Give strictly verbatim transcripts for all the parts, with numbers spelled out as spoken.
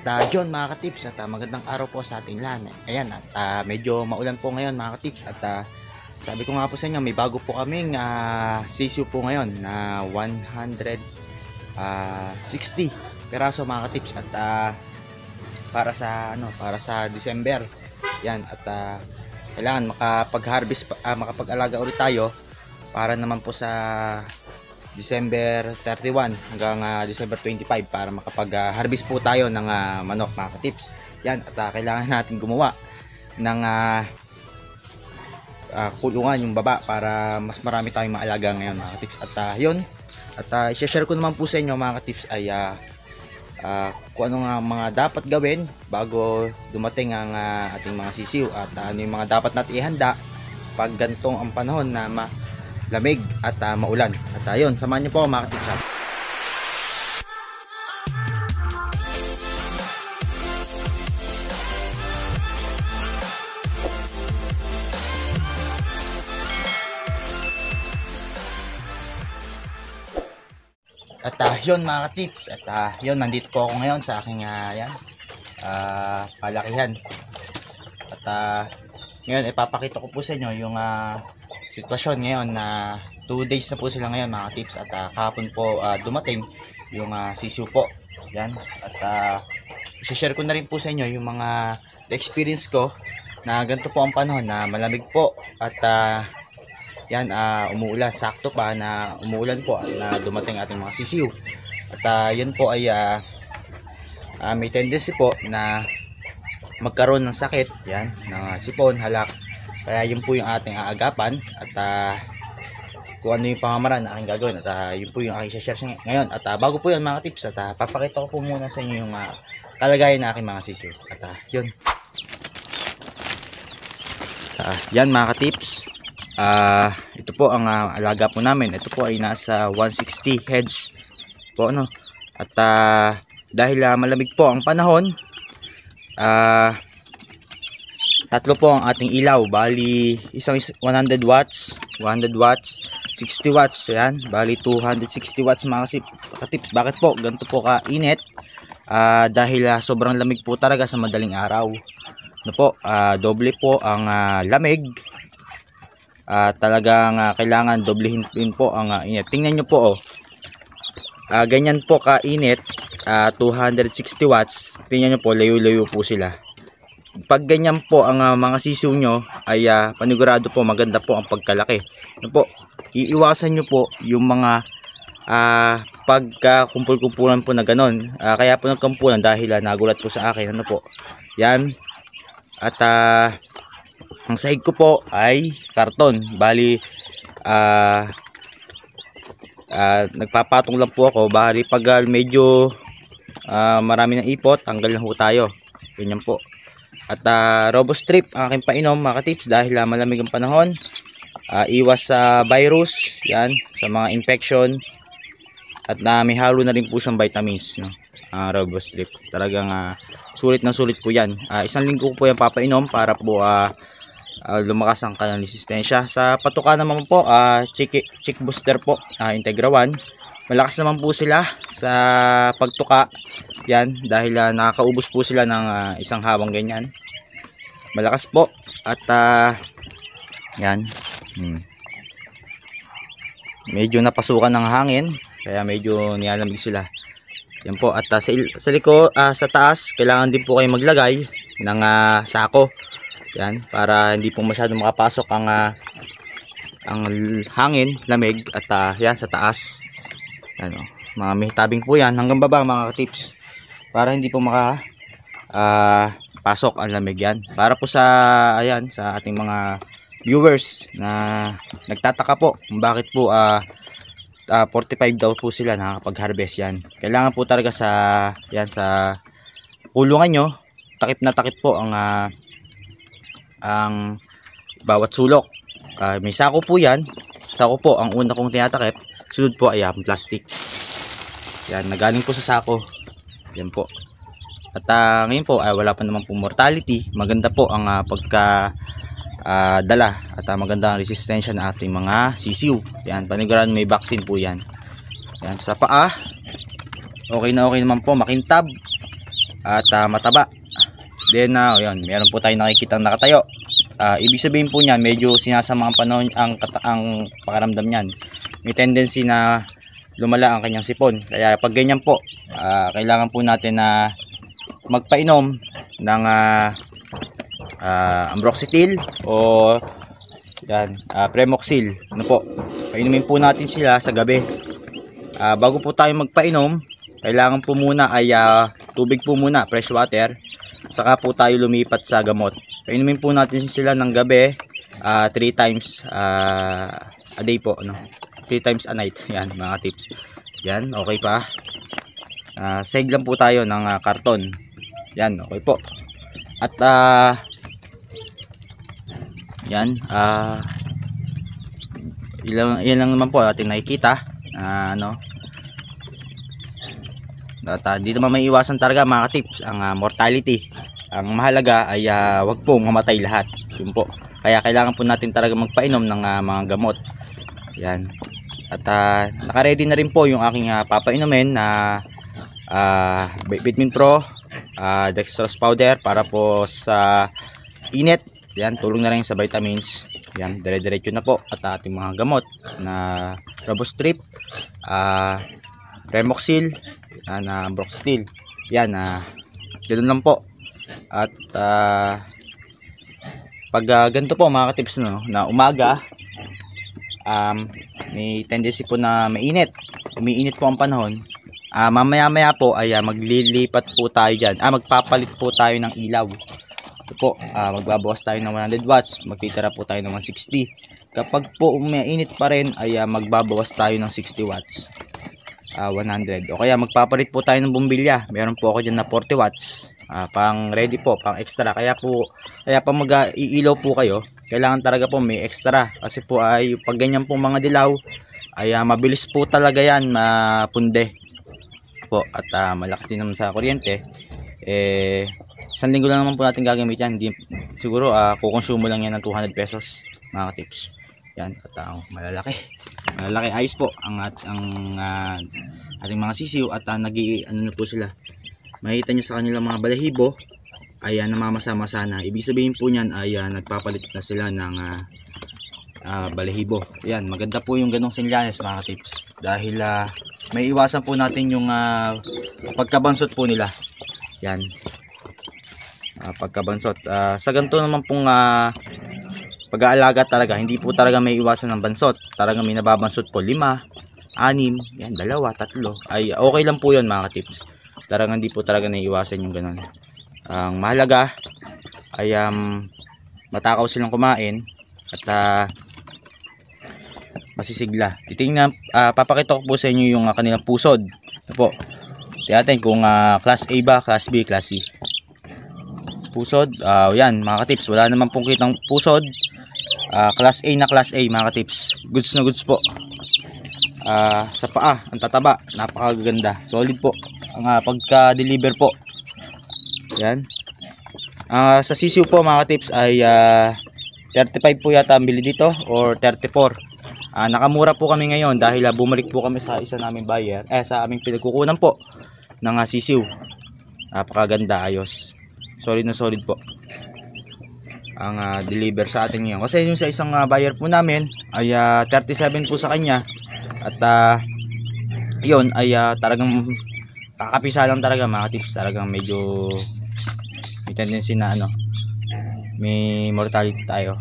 At uh, yun mga katips, at uh, magandang araw po sa ating lahat. Ayan, at uh, medyo maulan po ngayon mga katips. At uh, sabi ko nga po sa inyo, may bago po kaming uh, sisiu po ngayon na one hundred sixty peraso mga katips. At uh, para sa ano, para sa December. Yan, at uh, kailangan makapag-harvest, uh, makapag-alaga ulit tayo para naman po sa December thirty-first hanggang uh, December twenty-fifth para makapag-harvest po tayo ng uh, manok mga katips. Yan, at uh, kailangan natin gumawa ng uh, uh, kulungan yung baba para mas marami tayong maalaga ngayon mga katips. At uh, yun, at uh, i-share ko naman po sa inyo mga katips ay uh, uh, kung ano nga mga dapat gawin bago dumating ang uh, ating mga sisiu at uh, ano yung mga dapat natin ihanda pag gantong ang panahon na ma lamig at uh, maulan. At ayun, uh, samahan niyo po mga katips. At uh, yun mga katips, at uh, yun, nandito po ako ngayon sa aking uh, yan, uh, palakihan. At uh, ngayon ipapakita ko po sa inyo yung uh, sitwasyon ngayon na uh, two days na po sila ngayon mga katips. At uh, kahapon po uh, dumating yung uh, sisiu po. Yan, at uh, i-share ko na rin po sa inyo yung mga experience ko na ganito po ang panahon na malamig po at uh, yan, uh, umuulan, sakto pa na umuulan po na dumating ating mga sisiu. At uh, yan po ay uh, uh, may tendency po na magkaroon ng sakit, yan, ng sipon, halak. Kaya yun po yung ating aagapan at uh, kung ano yung pamamaraan na aking gagawin at uh, yun po yung aking share ngayon. At uh, bago po yun mga tips at uh, papakita ko po muna sa inyo yung uh, kalagayan na aking mga sisiu. At uh, yun. Uh, yan mga tips, uh, ito po ang uh, alaga po namin. Ito po ay nasa one hundred sixty heads po ano. At uh, dahil uh, malamig po ang panahon, ah uh, tatlo po ang ating ilaw, bali isang one hundred watts, one hundred watts, sixty watts, yan, bali two hundred sixty watts mga katips. Bakit po ganito po kainit? Uh, dahil uh, sobrang lamig po talaga sa madaling araw. No po, uh, doble po ang uh, lamig. Uh, talagang uh, kailangan doblehin po ang uh, init. Tingnan nyo po, oh. Uh, ganyan po kainit, uh, two hundred sixty watts, tingnan nyo po, layo-layo po sila. Pag ganyan po ang uh, mga sisiu nyo ay uh, panigurado po maganda po ang pagkalaki. Ano po, iiwasan nyo po yung mga uh, pagkakumpul-kumpulan po na ganon. Uh, kaya po nagkumpulan dahil uh, nagulat po sa akin. Ano po, yan. At uh, ang sahig ko po ay karton. Bali, uh, uh, nagpapatong lang po ako. Bali, pag uh, medyo uh, marami ng ipot, tanggal na po tayo. Ganyan po. At uh, Robustrip ang aking painom mga katips dahil uh, malamig ang panahon. Uh, iwas sa uh, virus, yan, sa mga infection. At uh, may halo na rin po siyang vitamins, no? Uh, Robustrip. Talagang uh, sulit na sulit po yan. Uh, isang linggo po yan papainom para po uh, uh, lumakas ang kanilang resistensya. Sa patuka naman po, uh, chick, chick booster po, uh, Integra one. Malakas naman po sila sa pagtuka. Yan, dahil uh, nakakaubos po sila ng uh, isang hawang ganyan. Malakas po. At uh, yan, hmm. medyo napasukan ng hangin kaya medyo nilalamig sila. Yan po. At uh, sa, sa liko, uh, sa taas, kailangan din po kayo maglagay ng uh, sako. Yan, para hindi po masyado makapasok ang uh, ang hangin, lamig. At uh, yan, sa taas, ano, mga may tabing po yan hanggang baba mga katips para hindi po maka uh, pasok ang lamig. Yan, para po sa ayan sa ating mga viewers na nagtataka po kung bakit po uh, uh, forty-five daw po sila nakakapag-harvest. Yan, kailangan po talaga sa yan sa kulungan nyo takip na takip po ang uh, ang bawat sulok. Uh, may sako po yan. Sako po ang una kong tinatakip, sunod po ay ang plastic. Yan, nagaling po sa sako. Yan po. At uh, ngayon po, uh, wala pa naman po mortality. Maganda po ang uh, pagka uh, dala at uh, maganda ang resistensya ng ating mga sisiu. Yan, paniguran may vaccine po yan. Yan, sa paa, okay na okay naman po. Makintab. at uh, mataba. Then na uh, yun, meron po tayong nakikitang nakatayo. Uh, ibig sabihin po niyan, medyo sinasama ang panahon, ang, ang pakaramdam niyan. May tendency na lumala ang kanyang sipon. Kaya pag ganyan po, uh, kailangan po natin na magpainom ng uh, uh, Ambroxytil o yan, uh, Bromoxil. Ano po? Painumin po natin sila sa gabi. Uh, bago po tayo magpainom, kailangan po muna ay uh, tubig po muna, fresh water. Saka po tayo lumipat sa gamot. Inumin po natin sila ng gabi uh, three times uh, a day po, ano? three times a night. Yan, mga tips. Yan, okay pa. Uh, seg lang po tayo ng uh, karton. Yan, okay po. At uh, yan, uh, ilang, yan lang naman po ating nakikita. Uh, ano? At uh, dito naman maiiwasan talaga mga tips ang uh, mortality. Ang mahalaga ay uh, wag po mamatay lahat. Yun po. Kaya kailangan po natin talaga magpainom ng uh, mga gamot. Yan. At uh, naka-ready na rin po yung aking uh, papainumin na uh, uh, Vitamin Pro, uh, dextrose powder para po sa init. Yan, tulong na rin sa vitamins. Yan, dire-diretso na po at uh, ating mga gamot na Robustrip, uh, Remoxil, uh, na Broxil. Yan, uh, ganoon lang po. At uh, pag uh, ganito po mga katips, no, na umaga um, may tendency po na mainit, umiinit po ang panahon, uh, mamaya maya po ay uh, maglilipat po tayo dyan, ah, magpapalit po tayo ng ilaw. Ito po, uh, magbabawas tayo ng one hundred watts, magtitira po tayo ng one sixty. Kapag po umiinit pa rin ay uh, magbabawas tayo ng sixty watts, uh, one hundred, o kaya magpapalit po tayo ng bumbilya. Meron po ako dyan na forty watts. Uh, pang ready po, pang extra. Kaya po, kaya pag mag-iilaw po kayo, kailangan talaga po may extra. Kasi po ay pag ganyan po mga dilaw ay uh, mabilis po talaga yan mapunde po. At uh, malakas din naman sa kuryente. Eh, isang linggo lang naman po natin gagamit yan. Hindi, siguro uh, kukonsumo lang yan ng two hundred pesos mga tips. Yan, at uh, malalaki. Malalaki ayos po ang, at, ang uh, ating mga sisiw at uh, nag-i ano na po sila. Makita nyo sa kanilang mga balahibo ay uh, namamasa-masa na. Ibig sabihin po niyan ay uh, nagpapalit na sila ng uh, uh, balahibo. Yan, maganda po yung ganong sinyalis mga tips. Dahil uh, may iwasan po natin yung uh, pagkabansot po nila. Yan, uh, pagkabansot. Uh, sa ganito naman pong uh, pag-aalaga talaga, hindi po talaga may iwasan ng bansot. Talaga may nababansot po. Lima, anim, yan, dalawa, tatlo. Ay, okay lang po yun mga tips. Talagang hindi po talaga naiiwasan yung ganun. Ang mahalaga ay um, matakaw silang kumain at uh, masisigla. Titingnan, uh, papakita ko po sa inyo yung uh, kanilang pusod. Ito po. Tingnan natin kung uh, class A ba, class B, class C. Pusod, uh, yan mga katips. Wala naman pong kitang pusod. Uh, class A na class A mga katips. Goods na goods po. Uh, sa paa, ang tataba. Napakaganda. Solid po. Ang uh, pagka-deliver po. Yan. Uh, sa sisiw po mga tips ay uh, thirty-five po yata ang bili dito or thirty-four. Uh, nakamura po kami ngayon dahil uh, bumalik po kami sa isa naming buyer. Eh, sa aming pinagkukunan po ng uh, sisiw. Napakaganda, ayos. Solid na solid po. Ang uh, deliver sa atin ngayon. Kasi yung sa isang uh, buyer po namin ay uh, thirty-seven po sa kanya. At uh, yun ay uh, talagang kakapisa lang talaga mga tips, talagang medyo may tendency na ano, may mortality tayo.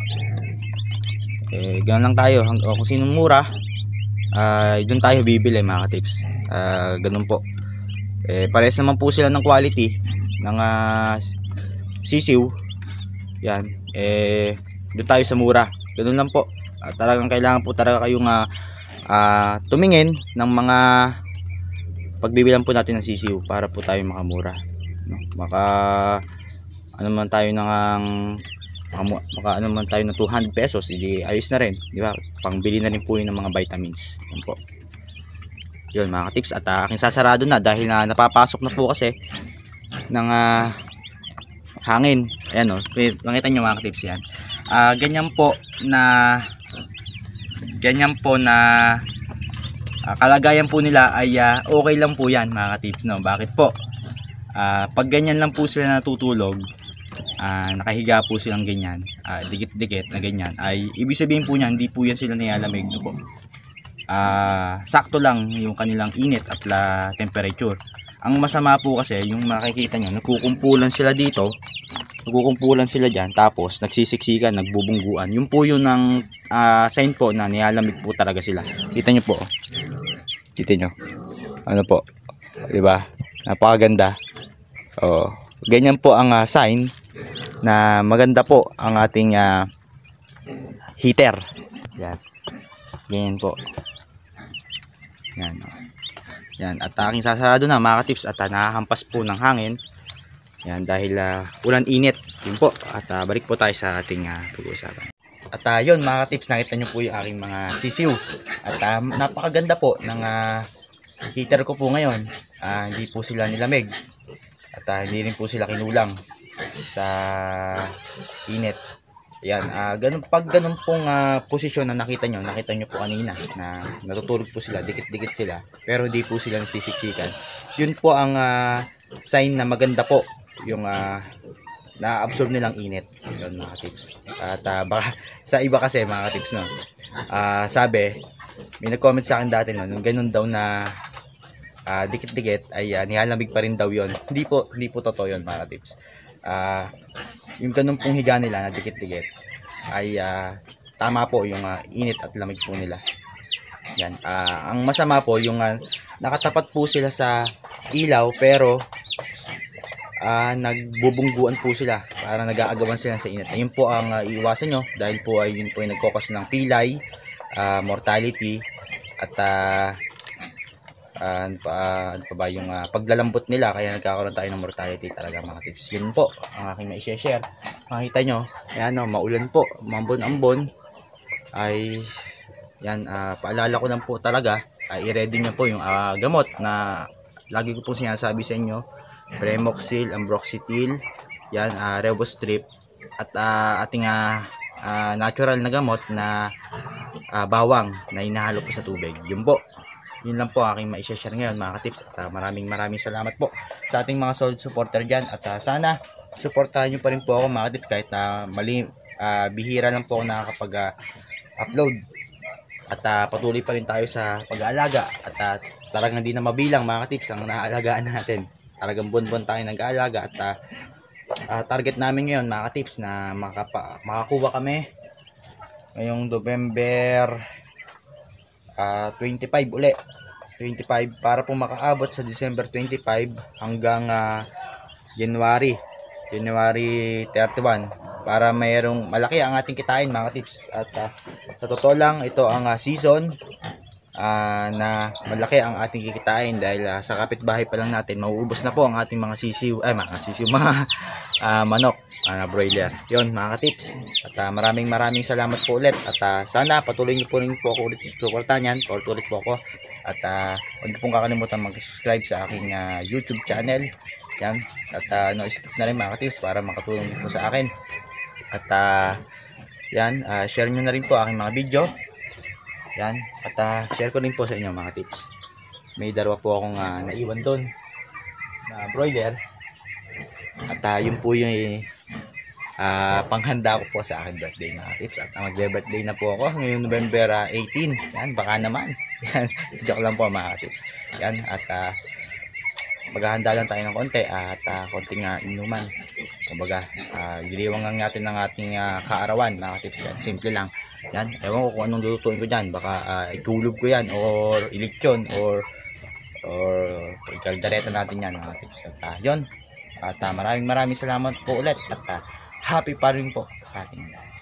Eh, ganun lang tayo. Kung sinong mura, uh, doon tayo bibili mga tips. Uh, ganun po. Eh, pares naman po sila ng quality ng uh, sisiw. Yan. Eh, doon tayo sa mura. Ganun lang po. Uh, talagang kailangan po talaga kayong uh, uh, tumingin ng mga pagbibilan po natin ng sisiw para po tayo makamura. No? Maka ano man tayo nang maka, maka ano man tayo ng two hundred pesos, hindi ayos na rin, di ba? Pangbili na rin po 'yun ng mga vitamins. Yan po. 'Yun mga tips, at uh, aking sasarado na dahil na napapasok na po kasi ng uh, hangin. Ayan oh. Nakita niyo mga tips 'yan. Ah uh, ganyan po na ganyan po na Uh, kalagayan po nila ay uh, okay lang po yan mga tips, no? Bakit po? Uh, pag ganyan lang po sila natutulog, uh, nakahiga po silang ganyan, uh, dikit-dikit na ganyan, ay ibig sabihin po niyan, hindi po yan sila nilalamig no po. Uh, sakto lang yung kanilang init at la temperature. Ang masama po kasi, yung makikita nyo, nagkukumpulan sila dito, nagkukumpulan sila dyan, tapos nagsisiksikan, nagbubungguan. Yun po yun ang uh, sign po na nilalamig po talaga sila. Kita nyo po. Kita nyo. Ano po? Diba? Napakaganda. Oh, ganyan po ang uh, sign na maganda po ang ating uh, heater. Yan. Ganyan po. Yan. Yan. At aking sasarado na mga katips at uh, nakahampas po ng hangin. Yan. Dahil uh, ulan init. Yun po. At uh, balik po tayo sa ating uh, pag-uusapan. At uh, yun mga katips, nakita nyo po yung aking mga sisiw. At uh, napakaganda po ng uh, heater ko po ngayon. Uh, hindi po sila nilamig. At uh, hindi rin po sila kinulang sa init. Ayan, uh, ganun, pag ganun pong uh, posisyon na nakita nyo, nakita nyo po kanina na natutulog po sila, dikit-dikit sila, pero di po sila nagsisiksikan. Yun po ang uh, sign na maganda po yung uh, na-absorb nilang init. Yun mga tips. At uh, baka, sa iba kasi mga tips, no? Uh, sabi, may nag-comment sa akin dati, no? Nung ganun daw na uh, dikit-dikit, ay uh, nihalamig pa rin daw yun. Hindi po, hindi po totoo yun mga tips. Uh, yung ganun pong higa nila na dikit-dikit ay uh, tama po yung uh, init at lamig po nila. Yan. Uh, ang masama po yung uh, nakatapat po sila sa ilaw pero uh, nagbubungguan po sila para nag-aagawan sila sa init. Ayun po ang uh, iiwasan nyo dahil po ay uh, yun po yung nagkokos ng pilay, uh, mortality at uh, Uh, ano, pa, uh, ano pa ba yung uh, paglalambot nila kaya nagkakaroon tayo ng mortality talaga mga tips. Yun po ang aking mai-share. Makita nyo, ayan o, maulan po, mambon-ambon ay yan, uh, paalala ko lang po talaga ay uh, i-ready nyo po yung uh, gamot na lagi ko pong sinasabi sa inyo, Bromoxil, Ambroxytil, yan, uh, Robustrip at uh, ating uh, uh, natural na gamot na uh, bawang na hinahalo po sa tubig. Yun po. Yun lang po aking mai-share ngayon mga katips at uh, maraming maraming salamat po sa ating mga solid supporter dyan at uh, sana supportahan nyo pa rin po ako mga katips kahit na uh, mali, uh, bihira lang po ako nakakapag uh, upload at uh, patuloy pa rin tayo sa pag-aalaga at uh, talagang hindi na mabilang mga katips ang naaalagaan natin, talagang buwan-buwan tayo nag-aalaga at uh, uh, target namin ngayon mga katips na makapa, makakuha kami ngayong November Uh, twenty-five uli, twenty-five para po makaabot sa December twenty-five hanggang uh, January January thirty-one para mayroong malaki ang ating kitain mga tips at uh, sa totoo lang ito ang uh, season uh, na malaki ang ating kikitain dahil uh, sa kapitbahay pa lang natin mauubos na po ang ating mga sisiw ay mga sisiw mga uh, manok na uh, broiler. Yun mga katips at uh, maraming maraming salamat po ulit at uh, sana patuloy niyo po rin po ako ulit susuportahan yan, paulit-ulit po ako at uh, huwag niyo pong kakalimutan mag-subscribe sa aking uh, YouTube channel yan at uh, no skip na rin mga katips para makatulong niyo po sa akin at uh, yan uh, share niyo na rin po aking mga video yan at uh, share ko rin po sa inyo mga katips. May darwa po akong uh, naiwan doon na uh, broiler at uh, yun po yung Uh, panghanda ko po sa aking birthday mga tips at uh, mag-birthday na po ako ngayong November eighteen yan, baka naman yan, joke lang po mga tips yan, at uh, maghahanda lang tayo ng konti at uh, konting uh, inuman kumbaga, uh, iliwang lang natin ng ating uh, kaarawan mga tips yan, simple lang yan, ewan ko kung anong lulutuin ko dyan baka uh, igulog ko yan or ilichon or or ikaldareta natin yan mga tips at uh, yun, at uh, maraming maraming salamat po ulit at uh, happy pa rin po sa ating lahat.